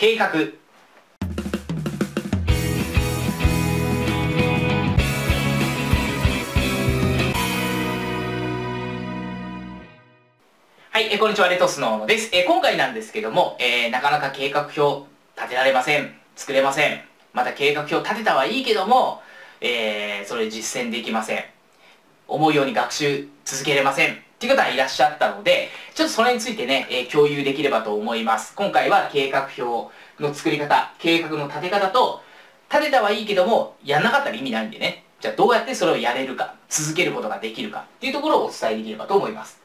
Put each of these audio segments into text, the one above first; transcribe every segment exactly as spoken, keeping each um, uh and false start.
計画。はい、えこんにちは、レトスの小野です。え今回なんですけども、えー、なかなか計画表立てられません。作れません。また計画表立てたはいいけども、えー、それ実践できません。思うように学習続けれませんっていう方がいらっしゃったので、ちょっとそれについてね、えー、共有できればと思います。今回は計画表の作り方、計画の立て方と、立てたはいいけども、やんなかったら意味ないんでね。じゃあどうやってそれをやれるか、続けることができるかっていうところをお伝えできればと思います。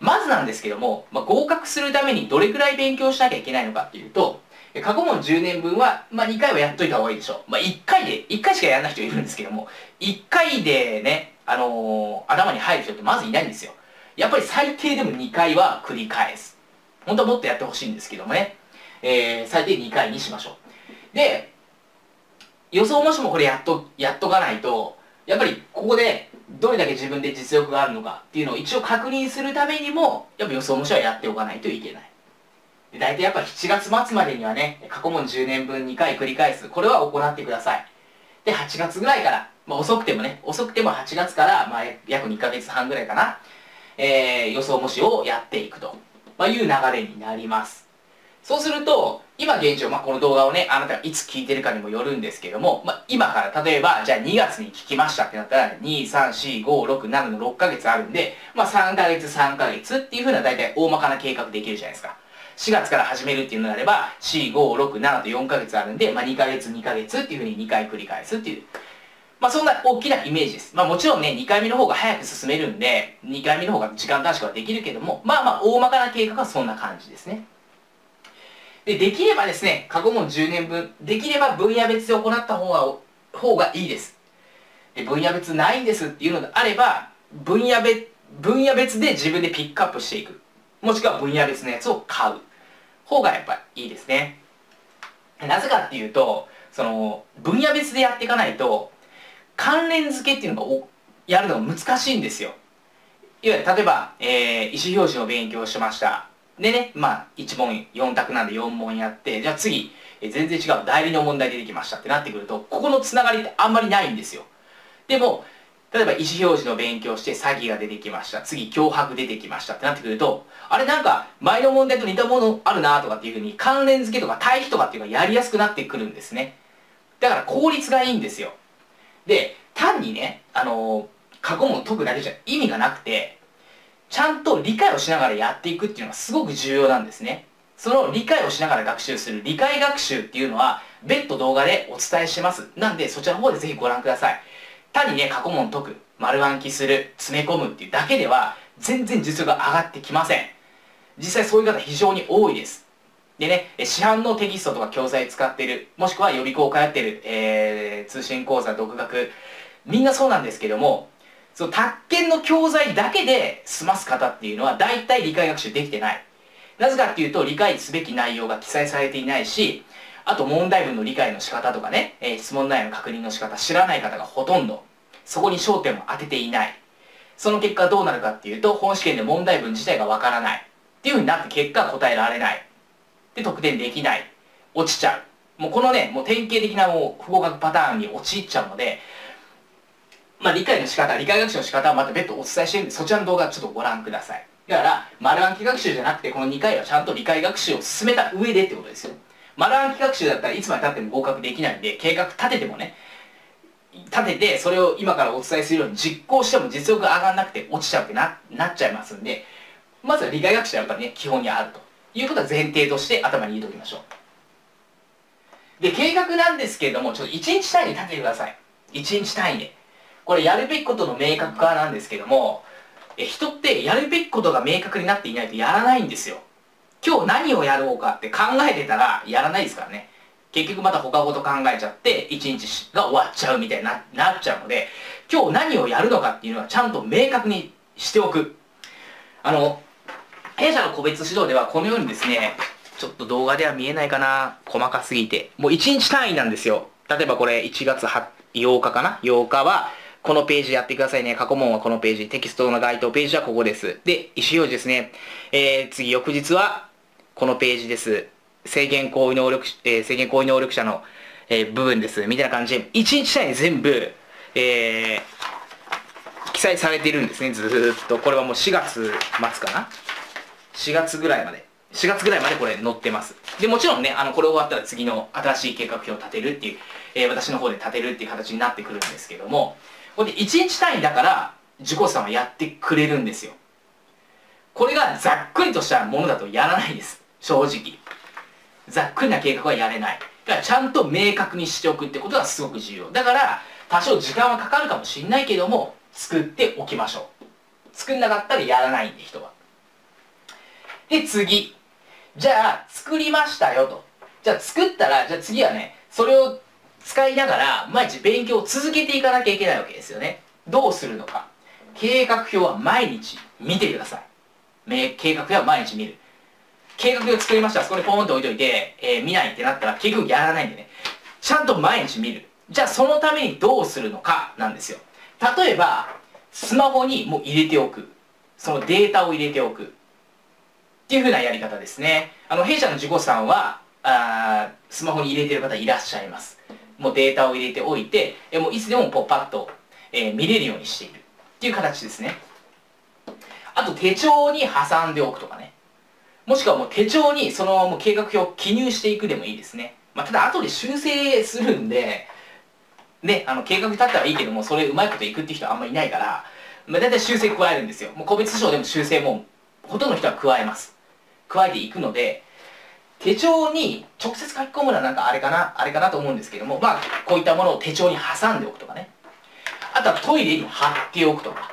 まずなんですけども、まあ、合格するためにどれくらい勉強しなきゃいけないのかっていうと、過去問じゅうねんぶんは、まあ、にかいはやっといた方がいいでしょう。まあ、いっかいで、いっかいしかやんない人いるんですけども、いっかいでね、あのー、頭に入る人ってまずいないんですよ。やっぱり最低でもにかいは繰り返す。本当はもっとやってほしいんですけどもね。えー、最低にかいにしましょう。で、予想もしもこれやっと、やっとかないと、やっぱりここでどれだけ自分で実力があるのかっていうのを一応確認するためにも、やっぱ予想もしはやっておかないといけない。で、大体やっぱりしちがつ末までにはね、過去問じゅうねんぶんにかい繰り返す。これは行ってください。で、はちがつぐらいから、まあ遅くてもね、遅くてもはちがつから、まあ約にかげつはんぐらいかな、えー、予想模試をやっていくと、まあ、いう流れになります。そうすると、今現状、まあ、この動画をね、あなたがいつ聞いてるかにもよるんですけども、まあ、今から例えば、じゃあにがつに聞きましたってなったら、に、さん、し、ご、ろく、ななのろっかげつあるんで、まあ、さんかげつ、さんかげつっていうふうな大体大まかな計画できるじゃないですか。しがつから始めるっていうのであれば、よん、ご、ろく、ななとよんかげつあるんで、まあ、にかげつ、にかげつっていうふうににかい繰り返すっていう。まあ、そんな大きなイメージです。まあ、もちろんね、にかいめの方が早く進めるんで、にかいめの方が時間短縮はできるけども、まあまあ、大まかな計画はそんな感じですね。で、できればですね、過去問じゅうねんぶん、できれば分野別で行った方が、方がいいです。で、分野別ないんですっていうのであれば、分野別、分野別で自分でピックアップしていく。もしくは分野別のやつを買う方がやっぱいいですね。なぜかっていうと、その、分野別でやっていかないと、関連付けっていうのがおやるのが難しいんですよ。いわゆる例えば、えー、意思表示の勉強をしました。でね、まあ、いちもんよんたくなんでよんもんやって、じゃあ次、えー、全然違う代理の問題出てきましたってなってくると、ここのつながりってあんまりないんですよ。でも、例えば意思表示の勉強して詐欺が出てきました。次、脅迫出てきましたってなってくると、あれなんか前の問題と似たものあるなとかっていうふうに関連付けとか対比とかっていうのがやりやすくなってくるんですね。だから効率がいいんですよ。で、単にね、あのー、過去問解くだけじゃ意味がなくて、ちゃんと理解をしながらやっていくっていうのがすごく重要なんですね。その理解をしながら学習する理解学習っていうのは、別途動画でお伝えしてます。なんで、そちらの方でぜひご覧ください。単にね、過去問解く、丸暗記する、詰め込むっていうだけでは、全然実力が上がってきません。実際そういう方非常に多いです。でね、市販のテキストとか教材使ってる、もしくは予備校通ってる、えー、通信講座、独学、みんなそうなんですけども、その宅建の教材だけで済ます方っていうのは大体理解学習できてない。なぜかっていうと理解すべき内容が記載されていないし、あと問題文の理解の仕方とかね、えー、質問内容の確認の仕方知らない方がほとんど、そこに焦点を当てていない。その結果どうなるかっていうと、本試験で問題文自体がわからない。っていう風になって結果答えられない。で、得点できない。落ちちゃう。もうこのね、もう典型的なもう不合格パターンに陥っちゃうので、まあ理解の仕方、理解学習の仕方はまた別途お伝えしてるんで、そちらの動画ちょっとご覧ください。だから、丸暗記学習じゃなくて、このにかいはちゃんと理解学習を進めた上でってことですよ。丸暗記学習だったらいつまで経っても合格できないんで、計画立ててもね、立ててそれを今からお伝えするように実行しても実力が上がらなくて落ちちゃうって な, なっちゃいますんで、まずは理解学習はやっぱりね、基本にあると。いうことは前提として頭に入れておきましょう。で、計画なんですけれども、ちょっといちにち単位で立ててください。いちにち単位で。これやるべきことの明確化なんですけども、え、人ってやるべきことが明確になっていないとやらないんですよ。今日何をやろうかって考えてたらやらないですからね。結局また他ごと考えちゃって、いちにちが終わっちゃうみたいに な, なっちゃうので、今日何をやるのかっていうのはちゃんと明確にしておく。あの、弊社の個別指導ではこのようにですね、ちょっと動画では見えないかな、細かすぎて。もういちにち単位なんですよ。例えばこれいちがつはちにちかな ?ようかはこのページやってくださいね。過去問はこのページ、テキストの該当ページはここです。で、意思表示ですね。えー、次翌日はこのページです。制限行為能力、えー、制限行為能力者の、えー、部分ですみたいな感じで、いちにち単位全部、えー、記載されているんですね、ずーっと。これはもうしがつ末かな、しがつぐらいまで、しがつぐらいまでこれ載ってます。で、もちろんね、あの、これ終わったら次の新しい計画表を立てるっていう、えー、私の方で立てるっていう形になってくるんですけども、これでいちにち単位だから、受講師さんはやってくれるんですよ。これがざっくりとしたものだとやらないです。正直。ざっくりな計画はやれない。だからちゃんと明確にしておくってことがすごく重要。だから、多少時間はかかるかもしれないけども、作っておきましょう。作んなかったらやらないんで、人は。で、次。じゃあ、作りましたよと。じゃあ、作ったら、じゃあ次はね、それを使いながら、毎日勉強を続けていかなきゃいけないわけですよね。どうするのか。計画表は毎日見てください。計画表は毎日見る。計画表を作りました。そこでポーンと置いといて、えー、見ないってなったら結局やらないんでね。ちゃんと毎日見る。じゃあそのためにどうするのかなんですよ。例えば、スマホにもう入れておく。そのデータを入れておく。っていう風なやり方ですね。あの、弊社の受講師さんは、あスマホに入れてる方いらっしゃいます。もうデータを入れておいて、もういつでもこうパッと、えー、見れるようにしている。っていう形ですね。あと手帳に挟んでおくとかね。もしくはもう手帳にそのもう計画表を記入していくでもいいですね。まあ、ただ後で修正するんで、ね、あの計画立ったらいいけども、それうまいこといくって人はあんまりいないから、まあ、だいたい修正加えるんですよ。もう個別書でも修正もほとんどの人は加えます。加えていくので、手帳に直接書き込むのはなんかあれかな、あれかなと思うんですけども、まあこういったものを手帳に挟んでおくとかね。あとはトイレに貼っておくとか、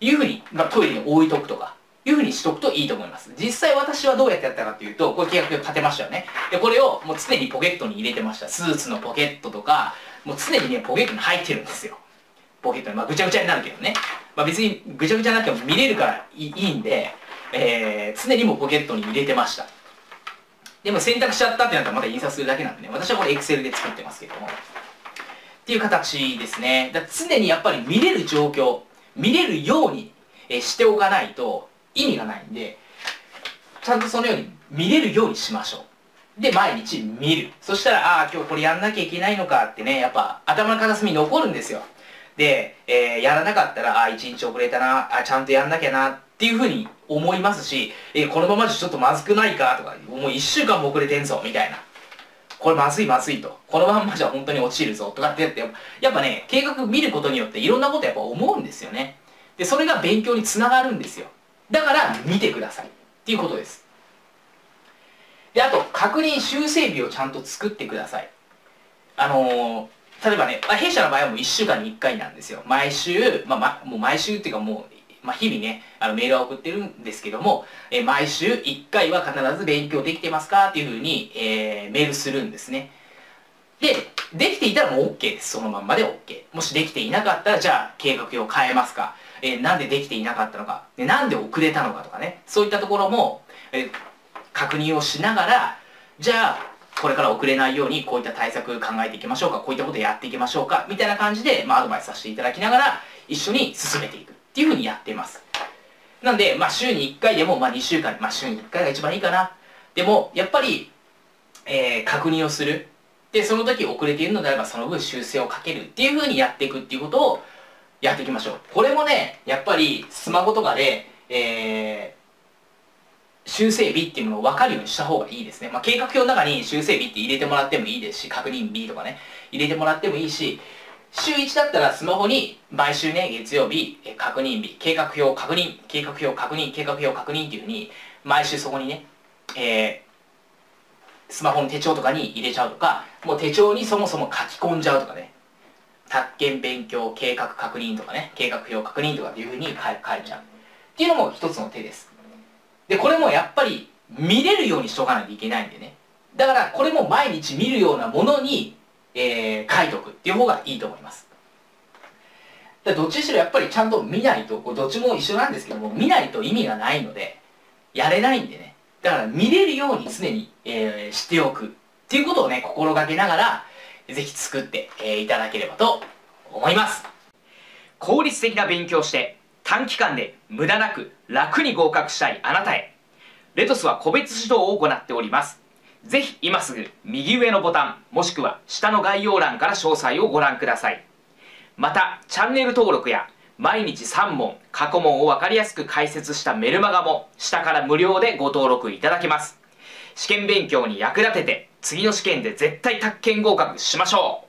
いうふうに、まあ、トイレに置いとくとか、いうふうにしとくといいと思います。実際私はどうやってやったかというと、これ計画表立てましたよね。で、これをもう常にポケットに入れてました。スーツのポケットとか、もう常にね、ポケットに入ってるんですよ。ポケットに。まあぐちゃぐちゃになるけどね。まあ別にぐちゃぐちゃになっても見れるからいいんで、えー、常にもうポケットに入れてました。でも選択しちゃったってなったらまた印刷するだけなんでね。私はこれ Excel で作ってますけども。っていう形ですね。だから常にやっぱり見れる状況、見れるようにしておかないと意味がないんで、ちゃんとそのように見れるようにしましょう。で、毎日見る。そしたら、ああ、今日これやんなきゃいけないのかってね、やっぱ頭の片隅に残るんですよ。で、えー、やらなかったら、ああ、一日遅れたな、ああ、ちゃんとやんなきゃなっていうふうに思いますし、えー、このままじゃちょっとまずくないかとか、もう一週間も遅れてんぞ、みたいな。これまずいまずいと。このまんまじゃ本当に落ちるぞとかってやって、やっぱね、計画見ることによっていろんなことやっぱ思うんですよね。で、それが勉強につながるんですよ。だから見てください。っていうことです。で、あと、確認修正日をちゃんと作ってください。あのー、例えばね、まあ、弊社の場合はもういっしゅうかんにいっかいなんですよ。毎週、まあ、ま、もう毎週っていうかもう、まあ、日々ね、あのメールは送ってるんですけども、えー、毎週いっかいは必ず勉強できてますかっていうふうに、えー、メールするんですね。で、できていたらもう OK です。そのまんまで OK。もしできていなかったら、じゃあ計画表を変えますか。えー、なんでできていなかったのか。で、なんで遅れたのかとかね。そういったところも、えー、確認をしながら、じゃあ、これから遅れないようにこういった対策考えていきましょうか。こういったことやっていきましょうか。みたいな感じで、まあ、アドバイスさせていただきながら、一緒に進めていくっていうふうにやっています。なんで、まあ、週にいっかいでも、まあ、にしゅうかん、まあ、週にいっかいが一番いいかな。でも、やっぱり、えー、確認をする。で、その時遅れているのであれば、その分修正をかけるっていう風にやっていくっていうことをやっていきましょう。これもね、やっぱりスマホとかで、えー、修正日っていうものを分かるようにした方がいいですね。まあ、計画表の中に修正日って入れてもらってもいいですし、確認日とかね、入れてもらってもいいし、週いちだったらスマホに毎週ね、月曜日、確認日、計画表確認、計画表確認、計画表確認っていう風に、毎週そこにね、えー、スマホの手帳とかに入れちゃうとか、もう手帳にそもそも書き込んじゃうとかね。宅建勉強計画確認とかね、計画表確認とかっていう風に書いちゃう。っていうのも一つの手です。で、これもやっぱり見れるようにしとかないといけないんでね。だからこれも毎日見るようなものに、えー、書いとくっていう方がいいと思います。だからどっちにしろやっぱりちゃんと見ないと、これどっちも一緒なんですけども、見ないと意味がないので、やれないんでね。だから見れるように常に、えー、しておくっていうことをね、心がけながら、ぜひ作って、えー、いただければと思います。効率的な勉強をして、短期間で無駄なく楽に合格したいあなたへ。レトスは個別指導を行っております。ぜひ今すぐ右上のボタンもしくは下の概要欄から詳細をご覧ください。またチャンネル登録や毎日さん問過去問を分かりやすく解説したメルマガも下から無料でご登録いただけます。試験勉強に役立てて次の試験で絶対宅建合格しましょう。